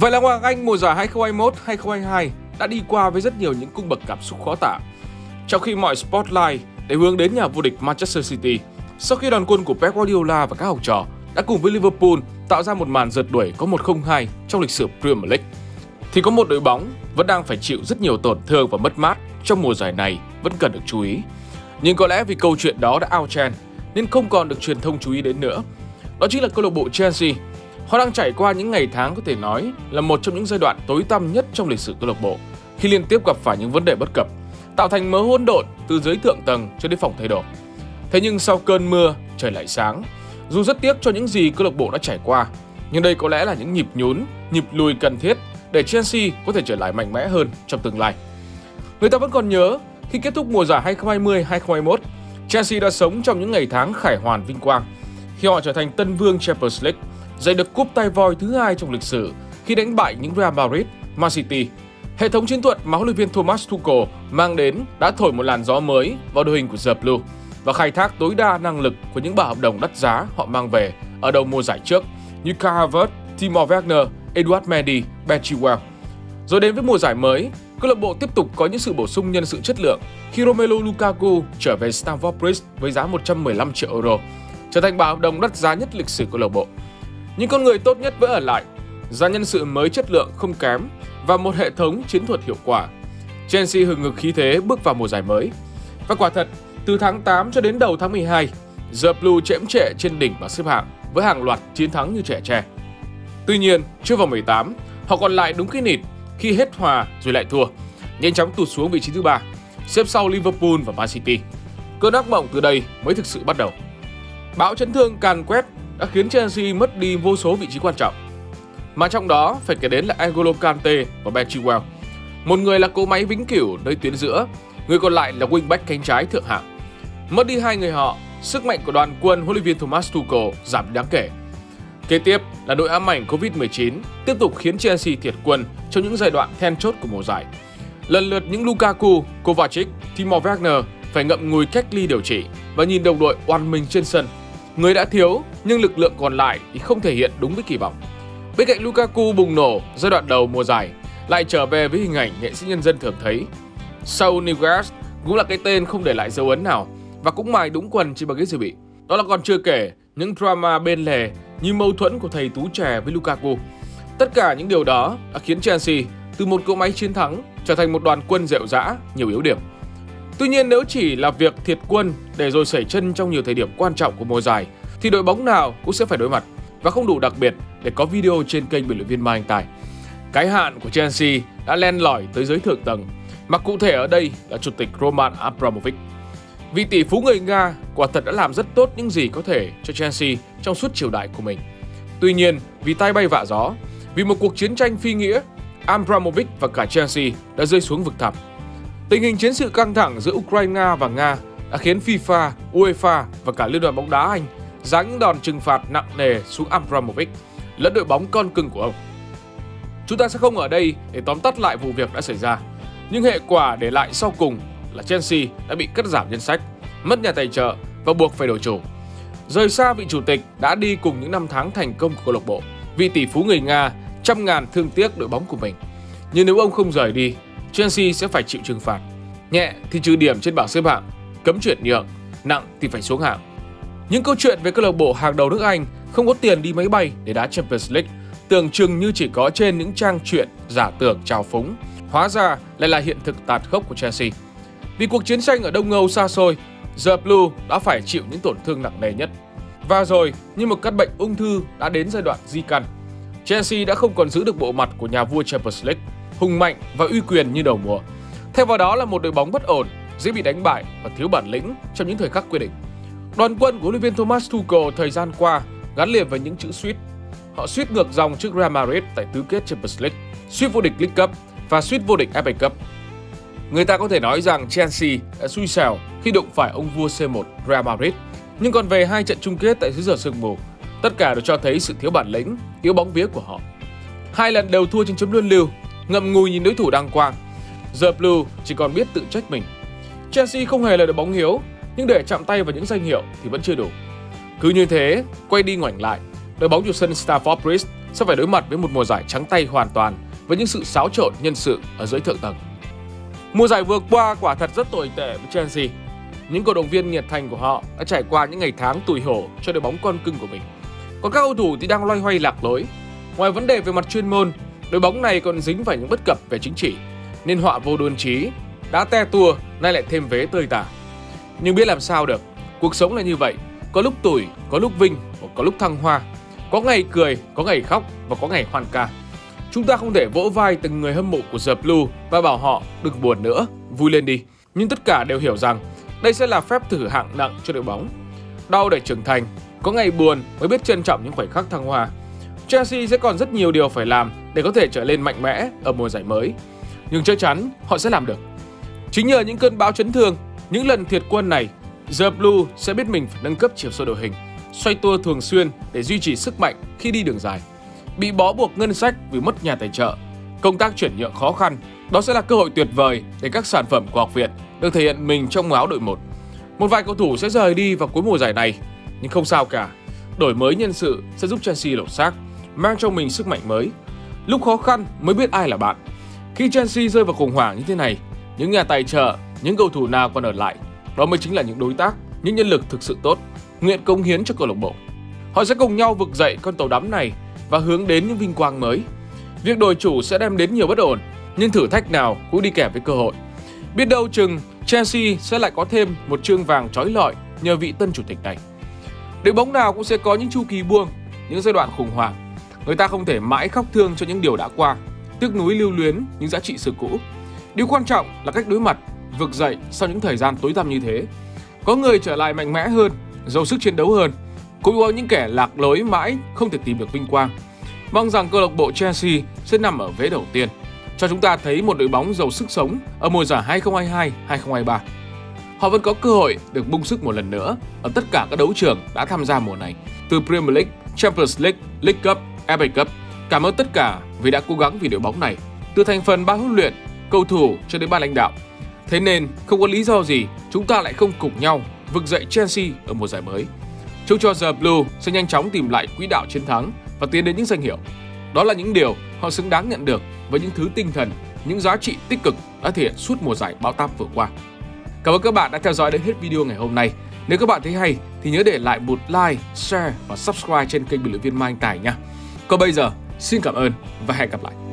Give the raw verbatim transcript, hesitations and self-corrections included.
Vậy là Hoàng Anh mùa giải hai không hai mốt hai không hai hai đã đi qua với rất nhiều những cung bậc cảm xúc khó tả. Trong khi mọi spotlight để hướng đến nhà vô địch Manchester City, sau khi đoàn quân của Pep Guardiola và các học trò đã cùng với Liverpool tạo ra một màn rượt đuổi có một không hai trong lịch sử Premier League, thì có một đội bóng vẫn đang phải chịu rất nhiều tổn thương và mất mát trong mùa giải này vẫn cần được chú ý. Nhưng có lẽ vì câu chuyện đó đã out trend nên không còn được truyền thông chú ý đến nữa. Đó chính là câu lạc bộ Chelsea. Họ đang trải qua những ngày tháng có thể nói là một trong những giai đoạn tối tăm nhất trong lịch sử câu lạc bộ, khi liên tiếp gặp phải những vấn đề bất cập, tạo thành mớ hỗn độn từ dưới thượng tầng cho đến phòng thay đồ. Thế nhưng sau cơn mưa, trời lại sáng. Dù rất tiếc cho những gì câu lạc bộ đã trải qua, nhưng đây có lẽ là những nhịp nhún, nhịp lùi cần thiết để Chelsea có thể trở lại mạnh mẽ hơn trong tương lai. Người ta vẫn còn nhớ khi kết thúc mùa giải hai không hai không hai không hai mốt, Chelsea đã sống trong những ngày tháng khải hoàn vinh quang khi họ trở thành tân vương Champions League, giành được cúp tay voi thứ hai trong lịch sử khi đánh bại những Real Madrid, Man City. Hệ thống chiến thuật mà huấn luyện viên Thomas Tuchel mang đến đã thổi một làn gió mới vào đội hình của The Blue và khai thác tối đa năng lực của những bà hợp đồng đắt giá họ mang về ở đầu mùa giải trước như Kai Havertz, Timo Werner, Edward Mendy, Ben Chilwell. Rồi đến với mùa giải mới, câu lạc bộ tiếp tục có những sự bổ sung nhân sự chất lượng khi Romelu Lukaku trở về Stamford Bridge với giá một trăm mười lăm triệu euro, trở thành bà hợp đồng đắt giá nhất lịch sử câu lạc bộ. Những con người tốt nhất vẫn ở lại, ra nhân sự mới chất lượng không kém và một hệ thống chiến thuật hiệu quả. Chelsea hừng hực khí thế bước vào mùa giải mới. Và quả thật, từ tháng tám cho đến đầu tháng mười hai, The Blue chễm trệ trên đỉnh bảng xếp hạng với hàng loạt chiến thắng như trẻ tre. Tuy nhiên, chưa vào mười tám, họ còn lại đúng cái nịt khi hết hòa rồi lại thua, nhanh chóng tụt xuống vị trí thứ ba, xếp sau Liverpool và Man City. Cơn ác mộng từ đây mới thực sự bắt đầu. Bão chấn thương càn quét đã khiến Chelsea mất đi vô số vị trí quan trọng, mà trong đó phải kể đến là N'Golo Kanté và Ben Chilwell. Một người là cỗ máy vĩnh cửu nơi tuyến giữa, người còn lại là wingback cánh trái thượng hạng. Mất đi hai người họ, sức mạnh của đoàn quân huấn luyện viên Thomas Tuchel giảm đáng kể. Kế tiếp là nỗi ám ảnh Covid mười chín tiếp tục khiến Chelsea thiệt quân trong những giai đoạn then chốt của mùa giải. Lần lượt những Lukaku, Kovacic, Timo Werner phải ngậm ngùi cách ly điều trị và nhìn đồng đội oằn mình trên sân. Người đã thiếu nhưng lực lượng còn lại thì không thể hiện đúng với kỳ vọng. Bên cạnh Lukaku bùng nổ giai đoạn đầu mùa giải, lại trở về với hình ảnh nghệ sĩ nhân dân thường thấy. Saúl Ñíguez cũng là cái tên không để lại dấu ấn nào và cũng mài đúng quần trên băng ghế dự bị. Đó là còn chưa kể những drama bên lề như mâu thuẫn của thầy Tú trẻ với Lukaku. Tất cả những điều đó đã khiến Chelsea từ một cỗ máy chiến thắng trở thành một đoàn quân dẻo dã, nhiều yếu điểm. Tuy nhiên, nếu chỉ là việc thiệt quân để rồi sẩy chân trong nhiều thời điểm quan trọng của mùa giải thì đội bóng nào cũng sẽ phải đối mặt, và không đủ đặc biệt để có video trên kênh bình luận viên Mai Anh Tài. Cái hạn của Chelsea đã len lỏi tới giới thượng tầng, mà cụ thể ở đây là chủ tịch Roman Abramovich. Vị tỷ phú người Nga quả thật đã làm rất tốt những gì có thể cho Chelsea trong suốt triều đại của mình. Tuy nhiên, vì tai bay vạ gió, vì một cuộc chiến tranh phi nghĩa, Abramovich và cả Chelsea đã rơi xuống vực thẳm. Tình hình chiến sự căng thẳng giữa Ukraine và Nga đã khiến FIFA, UEFA và cả Liên đoàn bóng đá Anh giáng những đòn trừng phạt nặng nề xuống Abramovich lẫn đội bóng con cưng của ông. Chúng ta sẽ không ở đây để tóm tắt lại vụ việc đã xảy ra, nhưng hệ quả để lại sau cùng là Chelsea đã bị cắt giảm ngân sách, mất nhà tài trợ và buộc phải đổi chủ. Rời xa vị chủ tịch đã đi cùng những năm tháng thành công của câu lạc bộ, vị tỷ phú người Nga trăm ngàn thương tiếc đội bóng của mình. Nhưng nếu ông không rời đi, Chelsea sẽ phải chịu trừng phạt. Nhẹ thì trừ điểm trên bảng xếp hạng, cấm chuyển nhượng, nặng thì phải xuống hạng. Những câu chuyện về câu lạc bộ hàng đầu nước Anh không có tiền đi máy bay để đá Champions League tưởng chừng như chỉ có trên những trang truyện giả tưởng trào phúng, hóa ra lại là hiện thực tàn khốc của Chelsea. Vì cuộc chiến tranh ở Đông Âu xa xôi, The Blue đã phải chịu những tổn thương nặng nề nhất. Và rồi, như một căn bệnh ung thư đã đến giai đoạn di căn, Chelsea đã không còn giữ được bộ mặt của nhà vua Champions League, hùng mạnh và uy quyền như đầu mùa. Thay vào đó là một đội bóng bất ổn, dễ bị đánh bại và thiếu bản lĩnh trong những thời khắc quyết định. Đoàn quân của huấn luyện viên Thomas Tuchel thời gian qua gắn liền với những chữ suýt. Họ suýt ngược dòng trước Real Madrid tại tứ kết Champions League, suýt vô địch League Cup và suýt vô địch ép a Cup. Người ta có thể nói rằng Chelsea đã xui xẻo khi đụng phải ông vua xê một Real Madrid, nhưng còn về hai trận chung kết tại xứ sở sương mù, tất cả đều cho thấy sự thiếu bản lĩnh, yếu bóng vía của họ. Hai lần đều thua trên chấm luân lưu, ngậm ngùi nhìn đối thủ đăng quang. The Blue chỉ còn biết tự trách mình. Chelsea không hề là đội bóng hiếu, nhưng để chạm tay vào những danh hiệu thì vẫn chưa đủ. Cứ như thế, quay đi ngoảnh lại, đội bóng chủ sân Stamford Bridge sẽ phải đối mặt với một mùa giải trắng tay hoàn toàn với những sự xáo trộn nhân sự ở dưới thượng tầng. Mùa giải vừa qua quả thật rất tồi tệ với Chelsea. Những cổ động viên nhiệt thành của họ đã trải qua những ngày tháng tủi hổ cho đội bóng con cưng của mình. Còn các cầu thủ thì đang loay hoay lạc lối. Ngoài vấn đề về mặt chuyên môn, đội bóng này còn dính phải những bất cập về chính trị, nên họa vô đơn chí, đã te tua nay lại thêm vế tơi tả. Nhưng biết làm sao được, cuộc sống là như vậy, có lúc tủi, có lúc vinh, có lúc thăng hoa, có ngày cười, có ngày khóc và có ngày hoan ca. Chúng ta không thể vỗ vai từng người hâm mộ của The Blue và bảo họ đừng buồn nữa, vui lên đi. Nhưng tất cả đều hiểu rằng đây sẽ là phép thử hạng nặng cho đội bóng. Đau để trưởng thành, có ngày buồn mới biết trân trọng những khoảnh khắc thăng hoa. Chelsea sẽ còn rất nhiều điều phải làm để có thể trở lên mạnh mẽ ở mùa giải mới. Nhưng chắc chắn họ sẽ làm được. Chính nhờ những cơn bão chấn thương, những lần thiệt quân này, The Blue sẽ biết mình phải nâng cấp chiều sâu đội hình, xoay tua thường xuyên để duy trì sức mạnh khi đi đường dài. Bị bó buộc ngân sách vì mất nhà tài trợ, công tác chuyển nhượng khó khăn, đó sẽ là cơ hội tuyệt vời để các sản phẩm của học viện được thể hiện mình trong áo đội một. Một vài cầu thủ sẽ rời đi vào cuối mùa giải này, nhưng không sao cả. Đổi mới nhân sự sẽ giúp Chelsea lột xác, mang trong mình sức mạnh mới. Lúc khó khăn mới biết ai là bạn. Khi Chelsea rơi vào khủng hoảng như thế này, những nhà tài trợ, những cầu thủ nào còn ở lại, đó mới chính là những đối tác, những nhân lực thực sự tốt, nguyện cống hiến cho câu lạc bộ. Họ sẽ cùng nhau vực dậy con tàu đắm này và hướng đến những vinh quang mới. Việc đổi chủ sẽ đem đến nhiều bất ổn, nhưng thử thách nào cũng đi kèm với cơ hội. Biết đâu chừng Chelsea sẽ lại có thêm một chương vàng trói lọi nhờ vị tân chủ tịch này. Đội bóng nào cũng sẽ có những chu kỳ buông, những giai đoạn khủng hoảng. Người ta không thể mãi khóc thương cho những điều đã qua, tiếc nuối lưu luyến những giá trị xưa cũ. Điều quan trọng là cách đối mặt, vực dậy sau những thời gian tối tăm như thế. Có người trở lại mạnh mẽ hơn, giàu sức chiến đấu hơn, cũng có những kẻ lạc lối mãi không thể tìm được vinh quang. Mong rằng câu lạc bộ Chelsea sẽ nằm ở vế đầu tiên, cho chúng ta thấy một đội bóng giàu sức sống ở mùa giải hai không hai hai hai không hai ba. Họ vẫn có cơ hội được bung sức một lần nữa ở tất cả các đấu trường đã tham gia mùa này, từ Premier League, Champions League, League Cup, ép a Cup. Cảm ơn tất cả vì đã cố gắng vì đội bóng này, từ thành phần ban huấn luyện, cầu thủ cho đến ban lãnh đạo. Thế nên không có lý do gì chúng ta lại không cùng nhau vực dậy Chelsea ở mùa giải mới. Chúc cho The Blue sẽ nhanh chóng tìm lại quỹ đạo chiến thắng và tiến đến những danh hiệu. Đó là những điều họ xứng đáng nhận được với những thứ tinh thần, những giá trị tích cực đã thể hiện suốt mùa giải bão táp vừa qua. Cảm ơn các bạn đã theo dõi đến hết video ngày hôm nay. Nếu các bạn thấy hay thì nhớ để lại một like, share và subscribe trên kênh bình luận viên Mai Anh Tài nha. Còn bây giờ, xin cảm ơn và hẹn gặp lại.